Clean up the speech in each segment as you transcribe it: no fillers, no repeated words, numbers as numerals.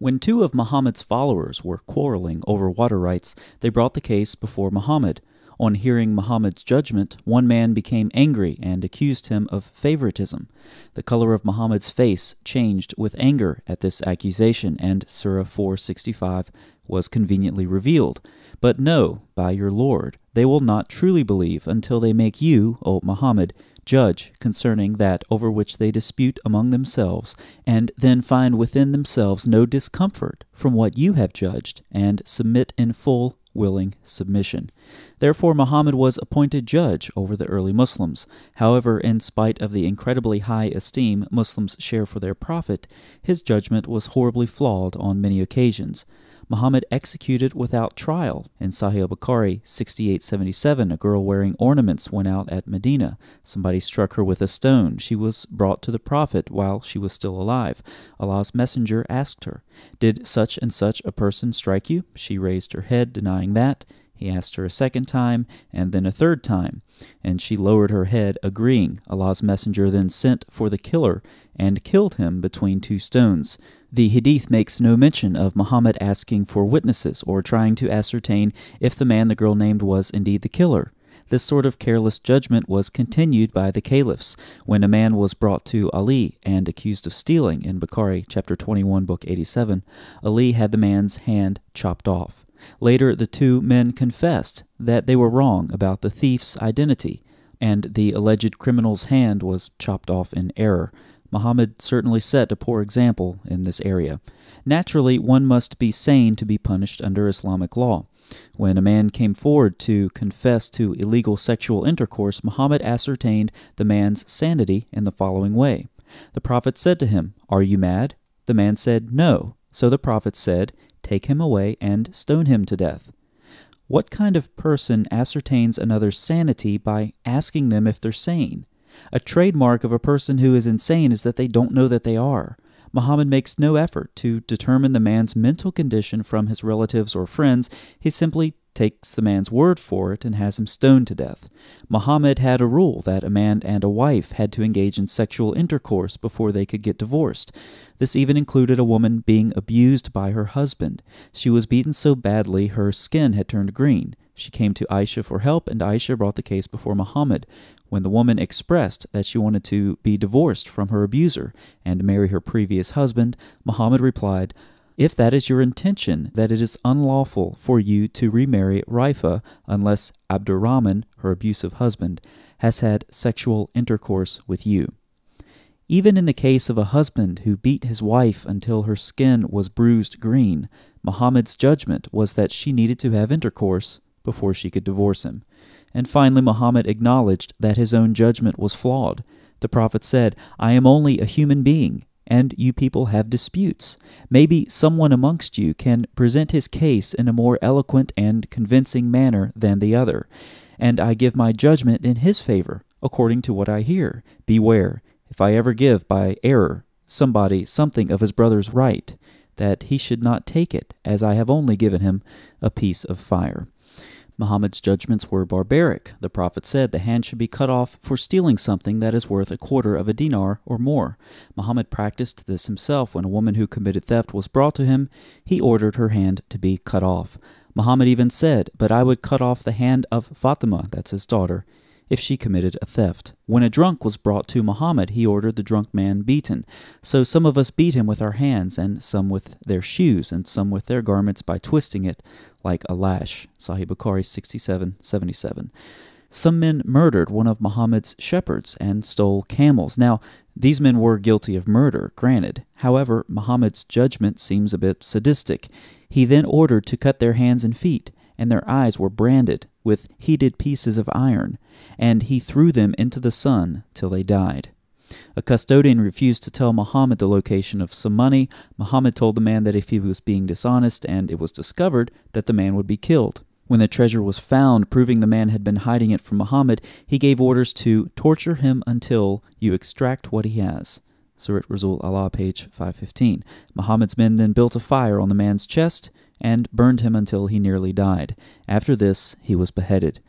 When two of Muhammad's followers were quarreling over water rights, they brought the case before Muhammad. On hearing Muhammad's judgment, one man became angry and accused him of favoritism. The color of Muhammad's face changed with anger at this accusation, and Surah 4:65 was conveniently revealed. But know, by your Lord, they will not truly believe until they make you, O Muhammad, judge concerning that over which they dispute among themselves, and then find within themselves no discomfort from what you have judged, and submit in full willing submission. Therefore, Muhammad was appointed judge over the early Muslims. However, in spite of the incredibly high esteem Muslims share for their prophet, his judgment was horribly flawed on many occasions. Muhammad executed without trial. In Sahih al-Bukhari 6877, a girl wearing ornaments went out at Medina. Somebody struck her with a stone. She was brought to the Prophet while she was still alive. Allah's messenger asked her, "Did such and such a person strike you?" She raised her head, denying that. He asked her a second time, and then a third time, and she lowered her head, agreeing. Allah's messenger then sent for the killer and killed him between two stones. The Hadith makes no mention of Muhammad asking for witnesses or trying to ascertain if the man the girl named was indeed the killer. This sort of careless judgment was continued by the caliphs. When a man was brought to Ali and accused of stealing in Bukhari chapter 21, book 87, Ali had the man's hand chopped off. Later, the two men confessed that they were wrong about the thief's identity, and the alleged criminal's hand was chopped off in error. Muhammad certainly set a poor example in this area. Naturally, one must be sane to be punished under Islamic law. When a man came forward to confess to illegal sexual intercourse, Muhammad ascertained the man's sanity in the following way. The Prophet said to him, "Are you mad?" The man said, "No." So the Prophet said, "Take him away and stone him to death." What kind of person ascertains another's sanity by asking them if they're sane? A trademark of a person who is insane is that they don't know that they are. Muhammad makes no effort to determine the man's mental condition from his relatives or friends. He simply takes the man's word for it and has him stoned to death. Muhammad had a rule that a man and a wife had to engage in sexual intercourse before they could get divorced. This even included a woman being abused by her husband. She was beaten so badly her skin had turned green. She came to Aisha for help, and Aisha brought the case before Muhammad. When the woman expressed that she wanted to be divorced from her abuser and marry her previous husband, Muhammad replied, "If that is your intention, that it is unlawful for you to remarry Rifa unless Abdurrahman, her abusive husband, has had sexual intercourse with you." Even in the case of a husband who beat his wife until her skin was bruised green, Muhammad's judgment was that she needed to have intercourse before she could divorce him. And finally, Muhammad acknowledged that his own judgment was flawed. The Prophet said, "I am only a human being, and you people have disputes. Maybe someone amongst you can present his case in a more eloquent and convincing manner than the other, and I give my judgment in his favor, according to what I hear. Beware, if I ever give by error somebody something of his brother's right, that he should not take it, as I have only given him a piece of fire." Muhammad's judgments were barbaric. The Prophet said the hand should be cut off for stealing something that is worth 1/4 of a dinar or more. Muhammad practiced this himself. When a woman who committed theft was brought to him, he ordered her hand to be cut off. Muhammad even said, "But I would cut off the hand of Fatima," that's his daughter, if she committed a theft. When a drunk was brought to Muhammad, he ordered the drunk man beaten. "So some of us beat him with our hands, and some with their shoes, and some with their garments by twisting it like a lash." Sahih Bukhari 6777. Some men murdered one of Muhammad's shepherds and stole camels. Now, these men were guilty of murder, granted. However, Muhammad's judgment seems a bit sadistic. He then ordered to cut their hands and feet, and their eyes were branded with heated pieces of iron, and he threw them into the sun till they died. A custodian refused to tell Muhammad the location of some money. Muhammad told the man that if he was being dishonest and it was discovered, that the man would be killed. When the treasure was found, proving the man had been hiding it from Muhammad, he gave orders to torture him until you extract what he has. Sirat Rasul Allah, page 515. Muhammad's men then built a fire on the man's chest and burned him until he nearly died. After this, he was beheaded.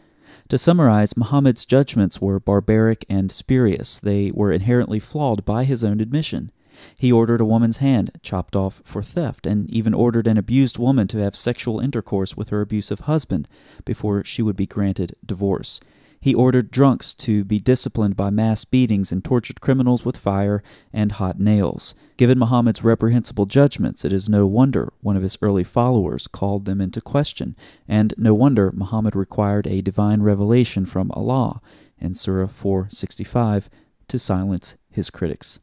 To summarize, Muhammad's judgments were barbaric and spurious. They were inherently flawed by his own admission. He ordered a woman's hand chopped off for theft, and even ordered an abused woman to have sexual intercourse with her abusive husband before she would be granted divorce. He ordered drunks to be disciplined by mass beatings and tortured criminals with fire and hot nails. Given Muhammad's reprehensible judgments, it is no wonder one of his early followers called them into question, and no wonder Muhammad required a divine revelation from Allah in Surah 4:65 to silence his critics.